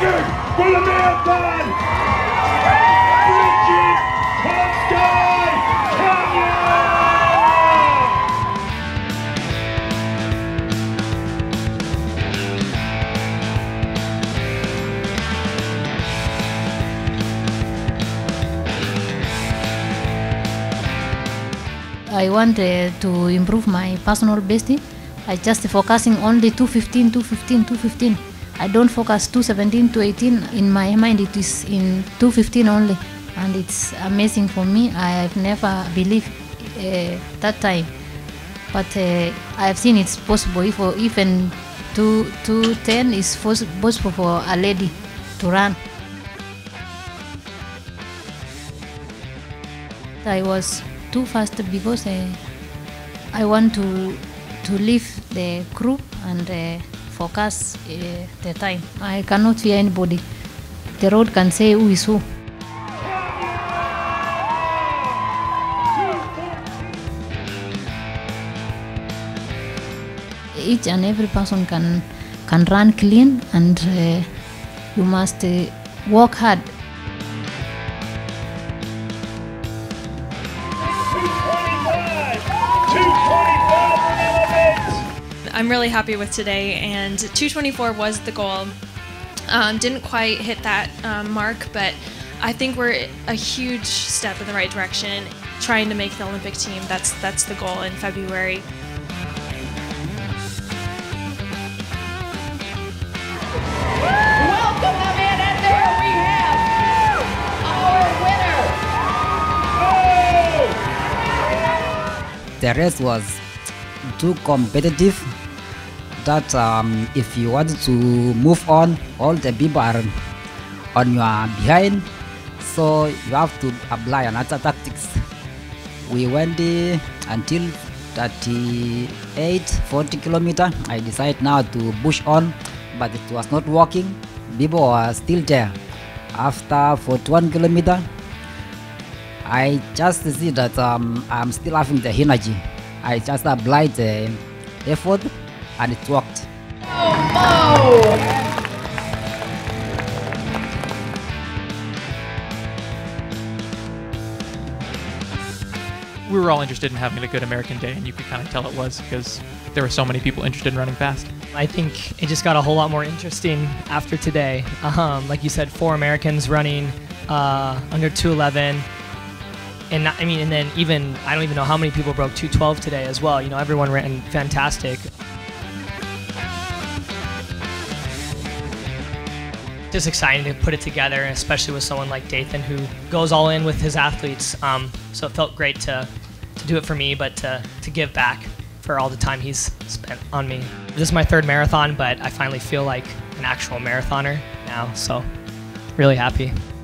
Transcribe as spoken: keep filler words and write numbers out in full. record for the marathon, Bridget Tomsky Kenya. I wanted to improve my personal best. I just focusing only two fifteen, two fifteen, two fifteen. I don't focus two seventeen, two eighteen. In my mind, it is in two fifteen only, and it's amazing for me. I've never believed uh, that time, but uh, I've seen it's possible. If even two ten is possible for a lady to run. I was too fast because uh, I want to. to leave the group and uh, focus uh, the time. I cannot fear anybody. The road can say who is who. Each and every person can, can run clean, and uh, you must uh, work hard. I'm really happy with today, and two twenty-four was the goal. Um, didn't quite hit that um, mark, but I think we're a huge step in the right direction. Trying to make the Olympic team, that's, that's the goal in February. Welcome, and there we have our winner! The race was too competitive. That um, if you want to move on, all the people are on your behind, so you have to apply another tactics. We went uh, until thirty-eight, forty kilometer. I decided now to push on, but it was not working. People are still there. After forty-one kilometer, I just see that um, I'm still having the energy. I just applied the uh, effort, and it worked. Oh, oh. We were all interested in having a good American day, and you could kind of tell it was because there were so many people interested in running fast. I think it just got a whole lot more interesting after today. Um, like you said, four Americans running uh, under two eleven. And I mean, and then even, I don't even know how many people broke two twelve today as well. You know, everyone ran fantastic. Just exciting to put it together, especially with someone like Dathan who goes all in with his athletes. Um, so it felt great to, to do it for me, but to, to give back for all the time he's spent on me. This is my third marathon, but I finally feel like an actual marathoner now, so really happy.